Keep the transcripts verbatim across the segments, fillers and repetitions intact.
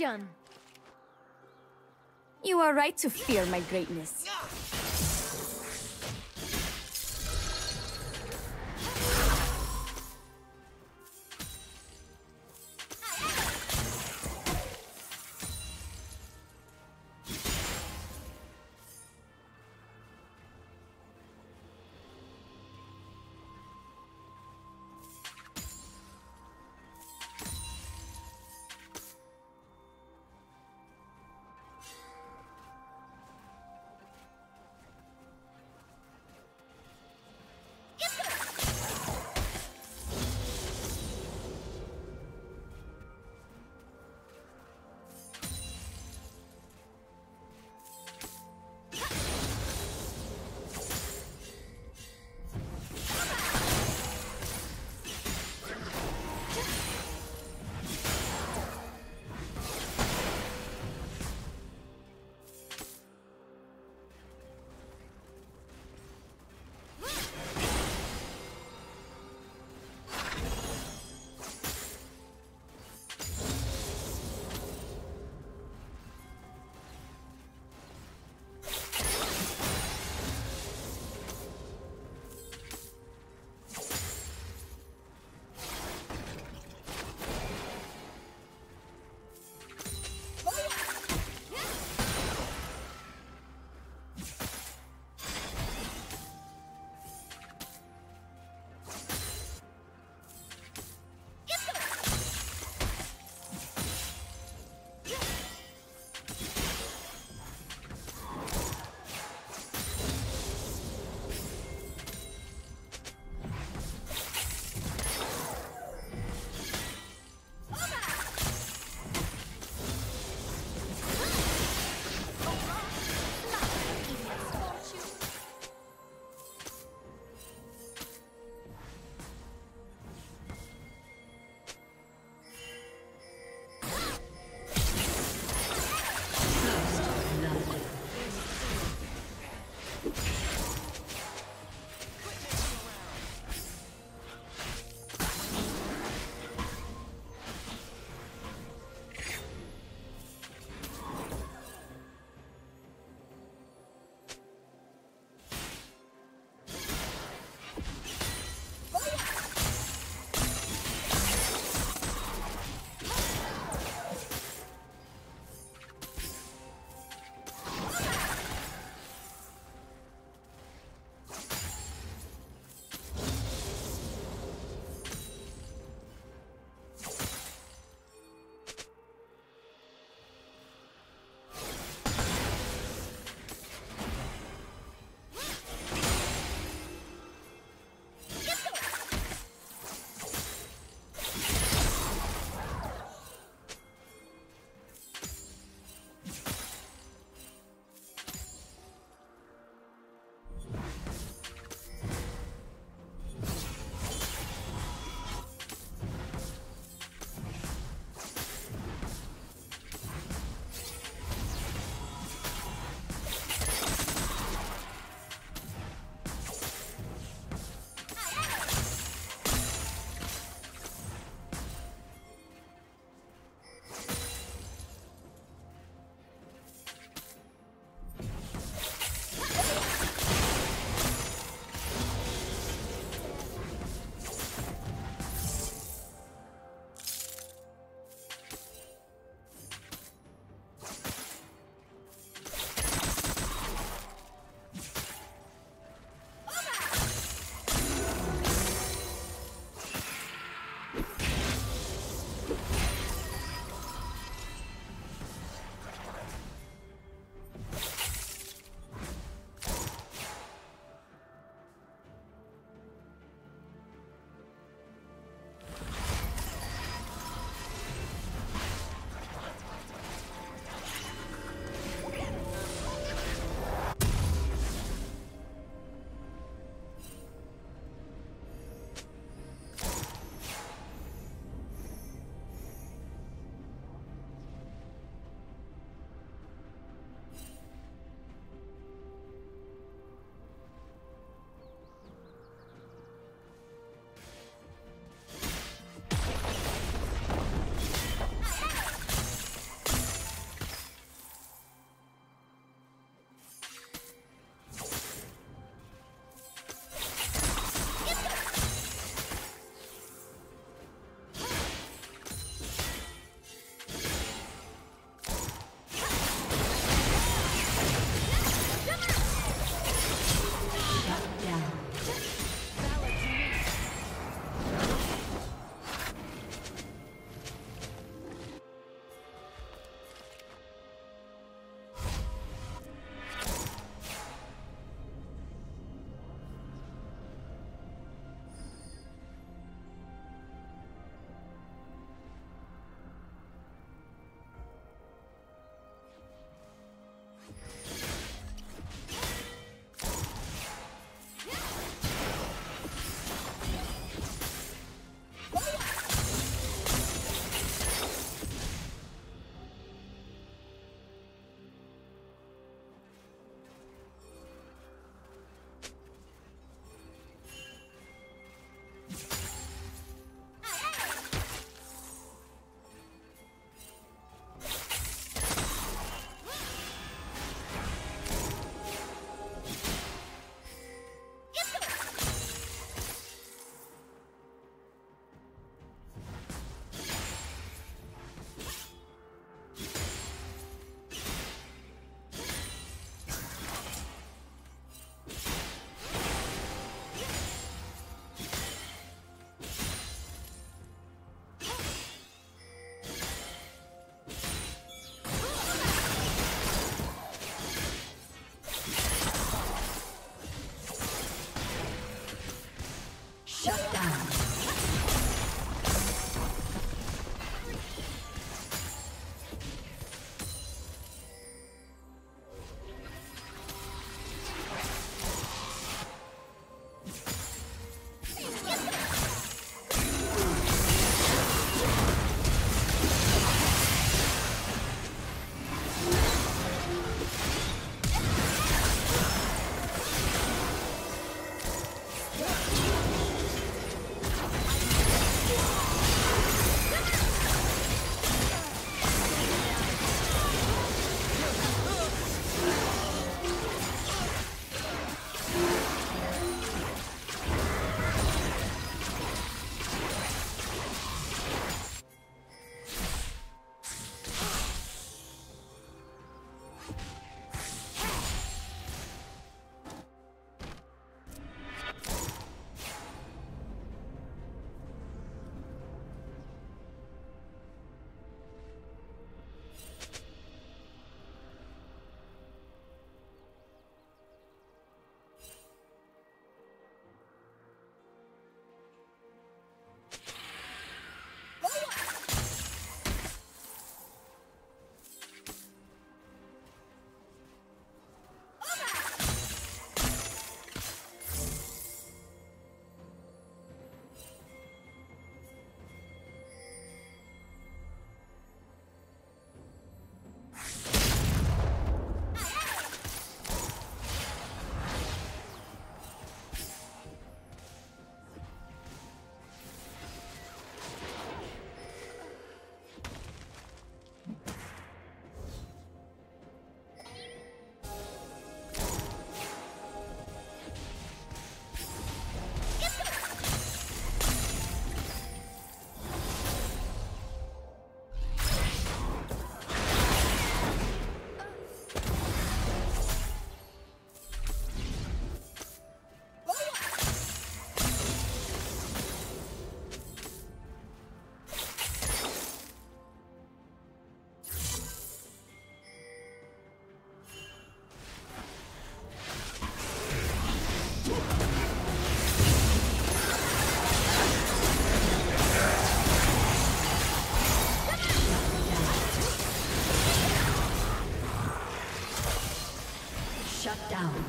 vision! You are right to fear my greatness. down.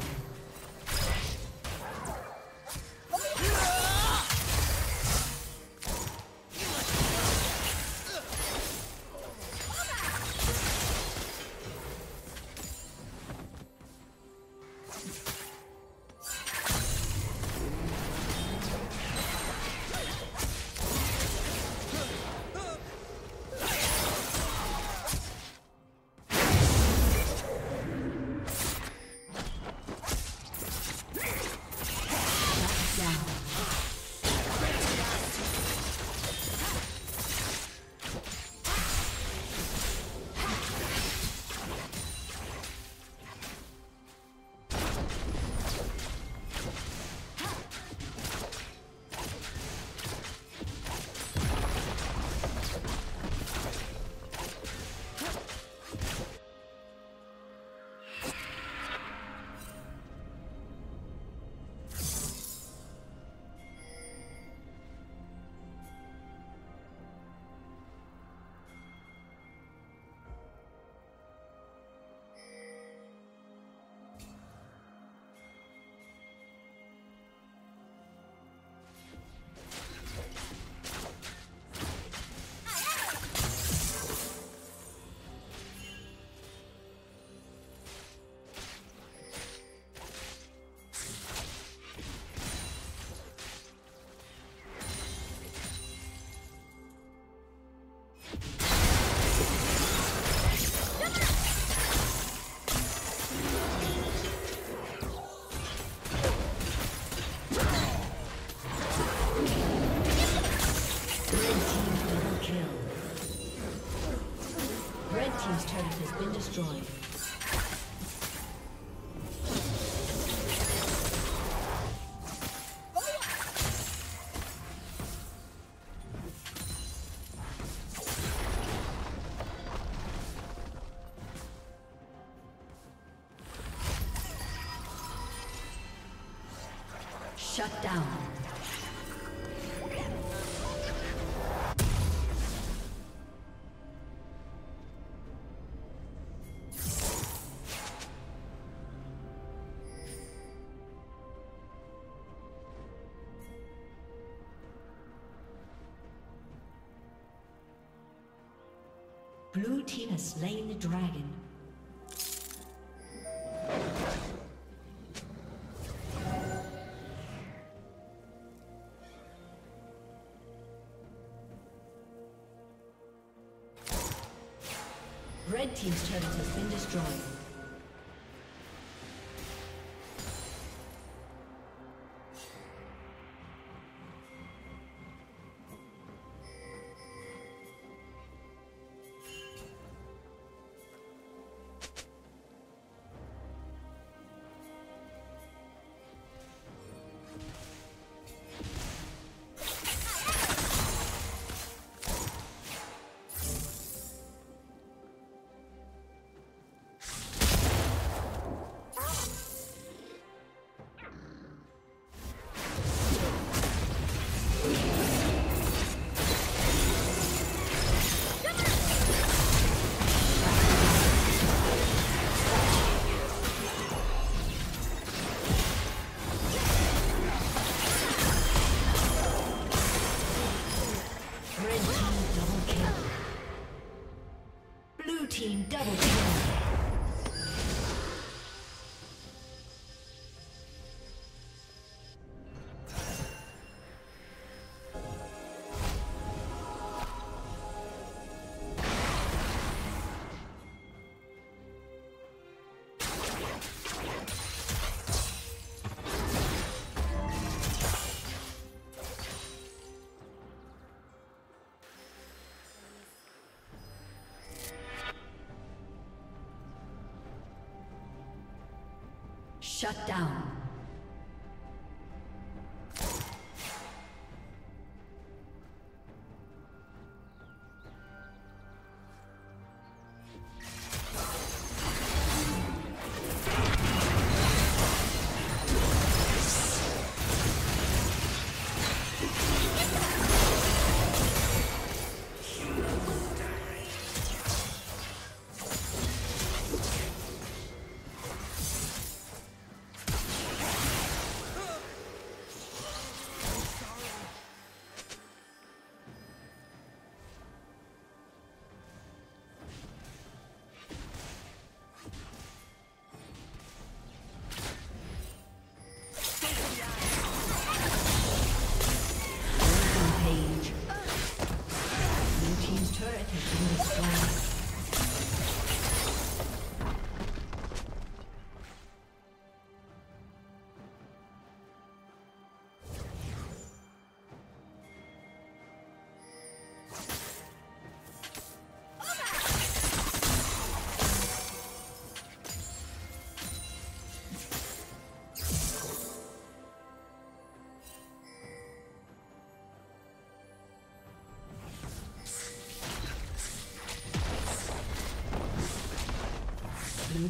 Destroyed. Shut down. Blue team has slain the dragon. Red team's turret has been destroyed. Shut down. Blue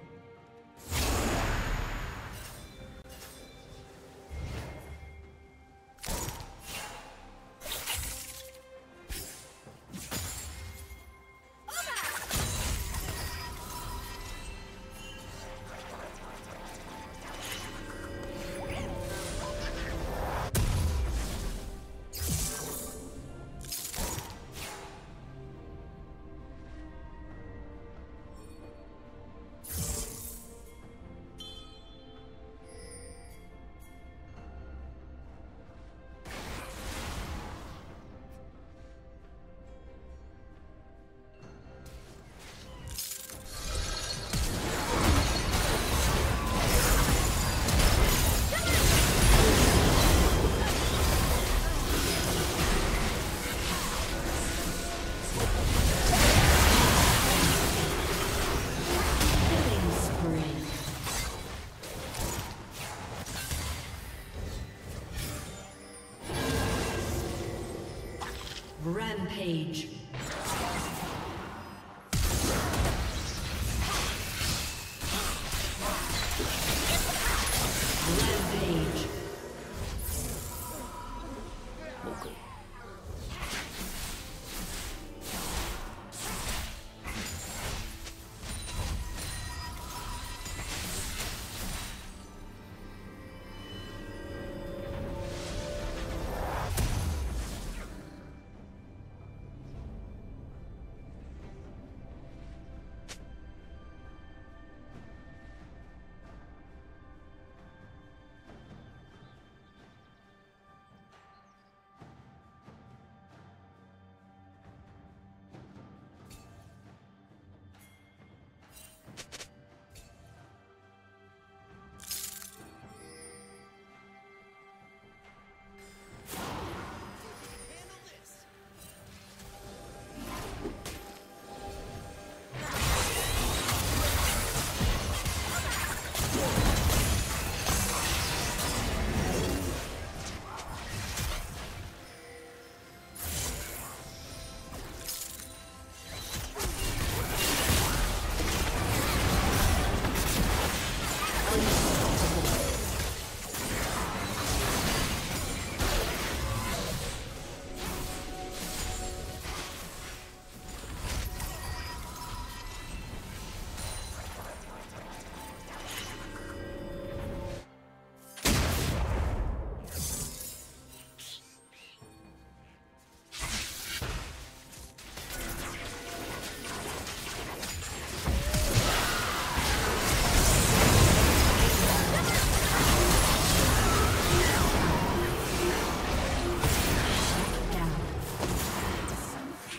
Page.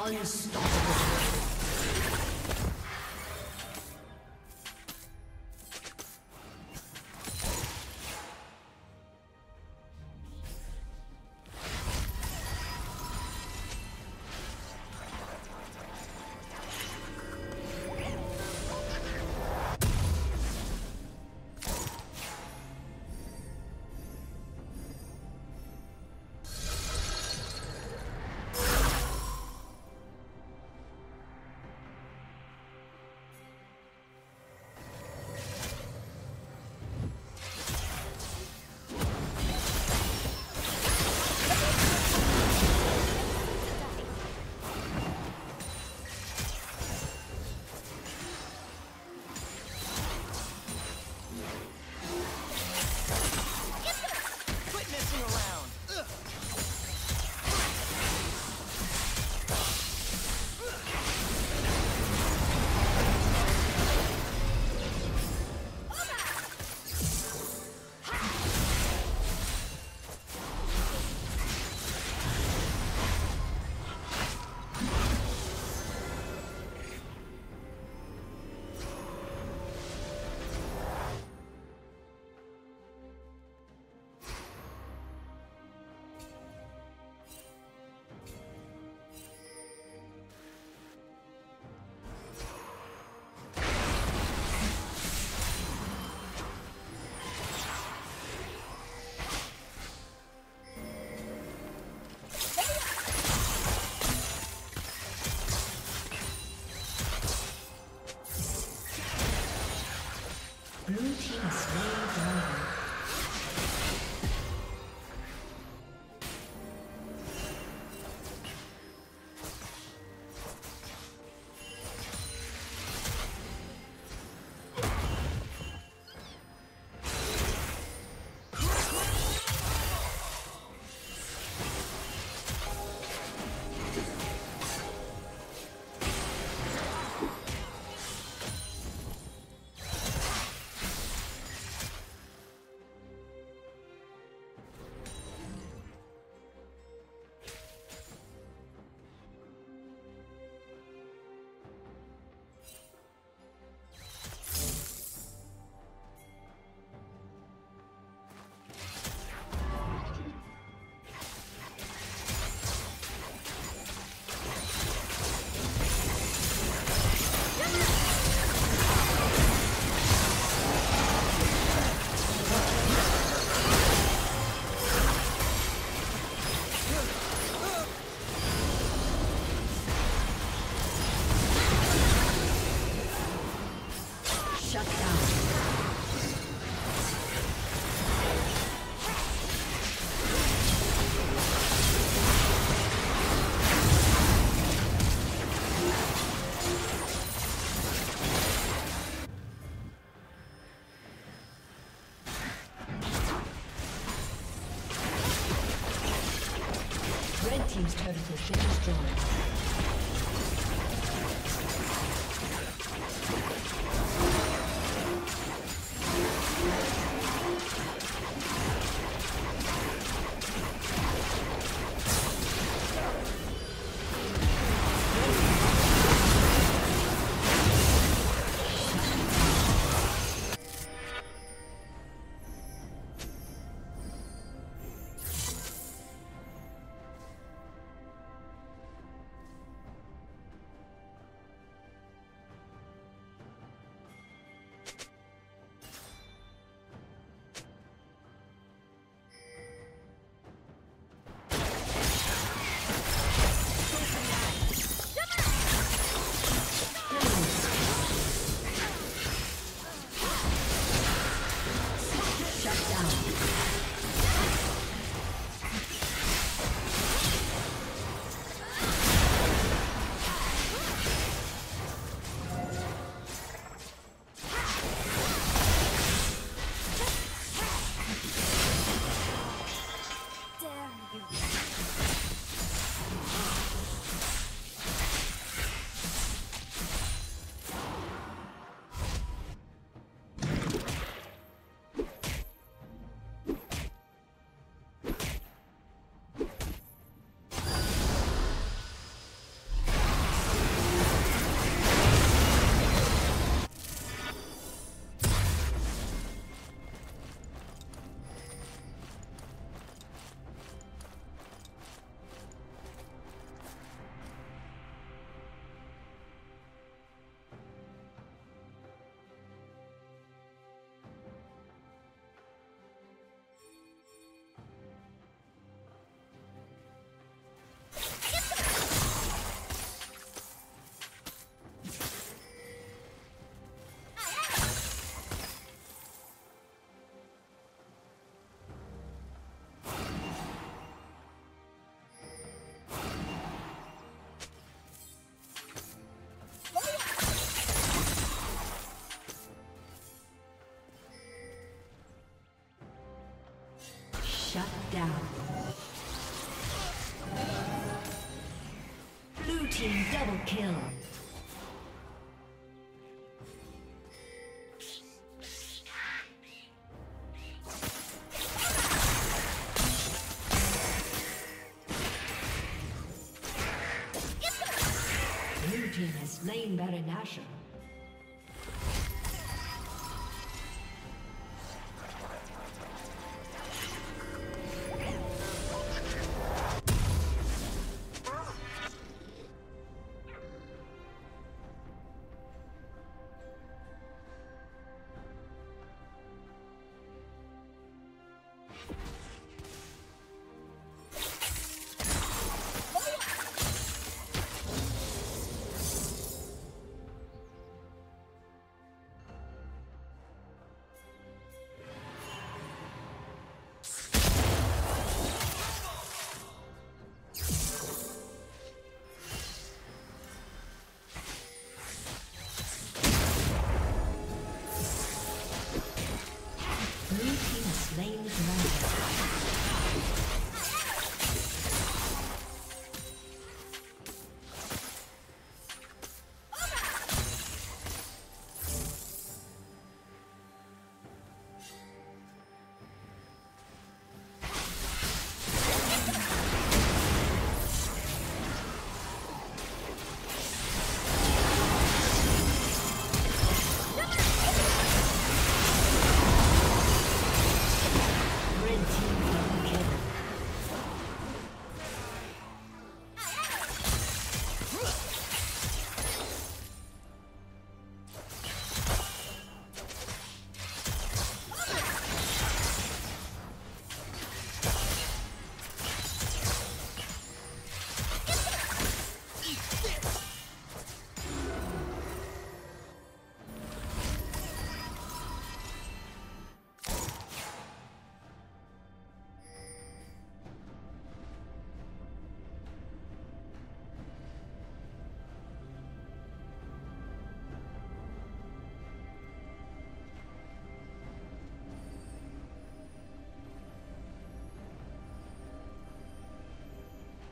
Unstoppable. Team's turret has been destroyed. down. Blue team double kill. Blue team has slain Baron Nashor.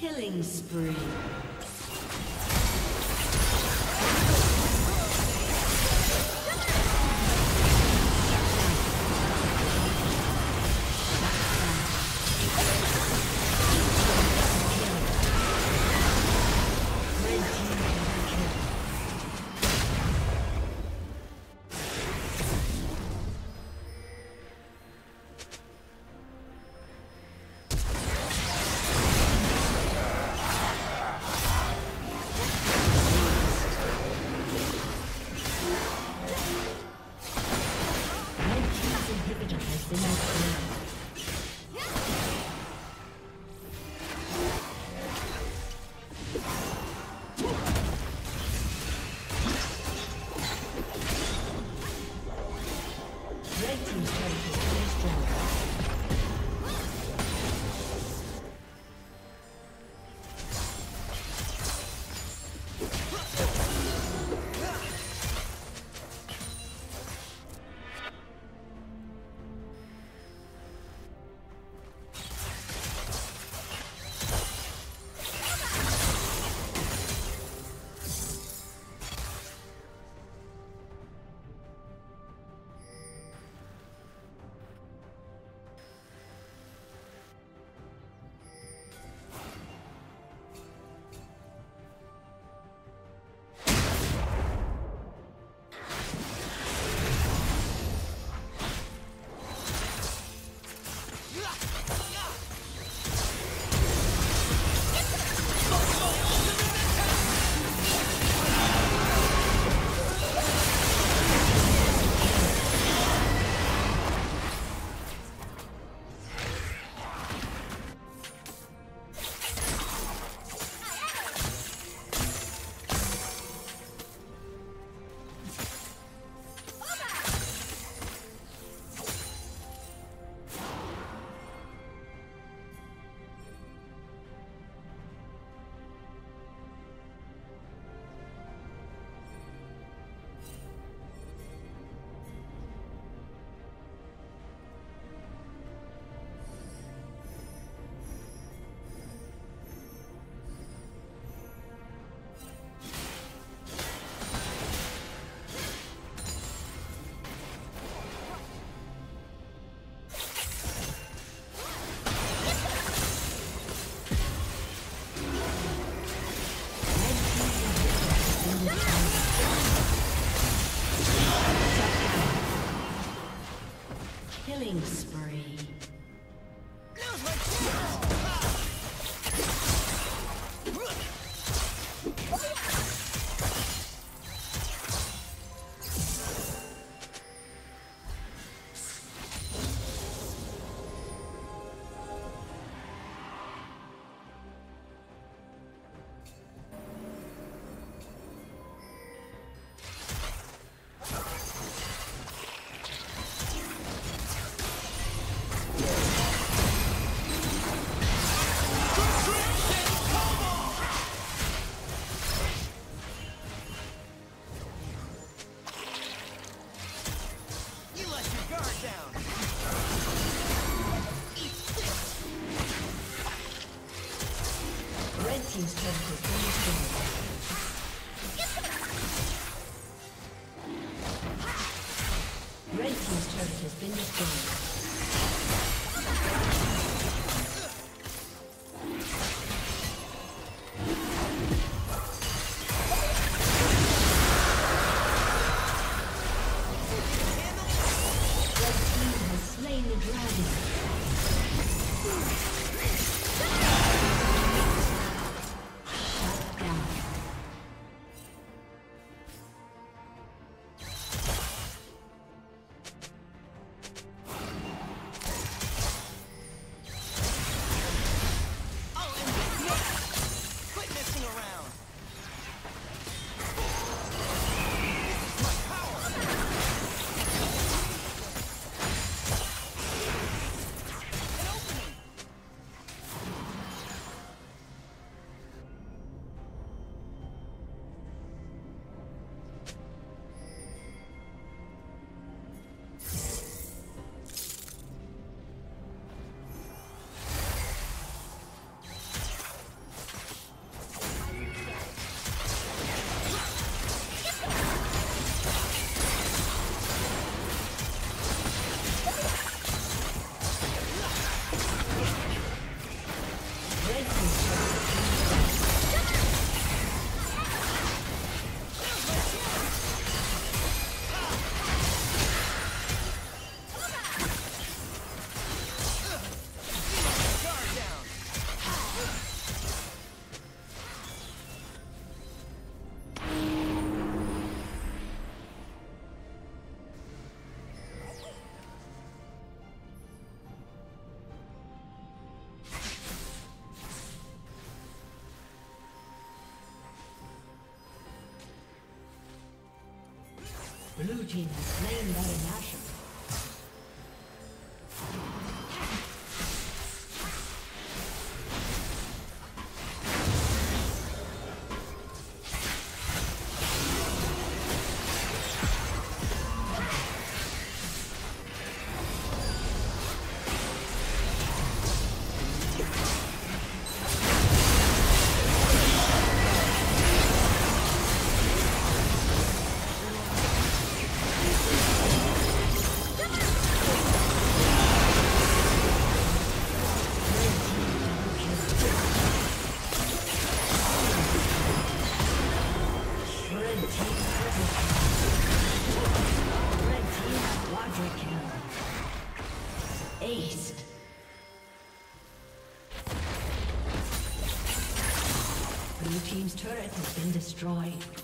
Killing spree. Red team's turret has been destroyed. Red team's turret has been destroyed. Blue team has slain Baron Nashor. Blue team's turret has been destroyed.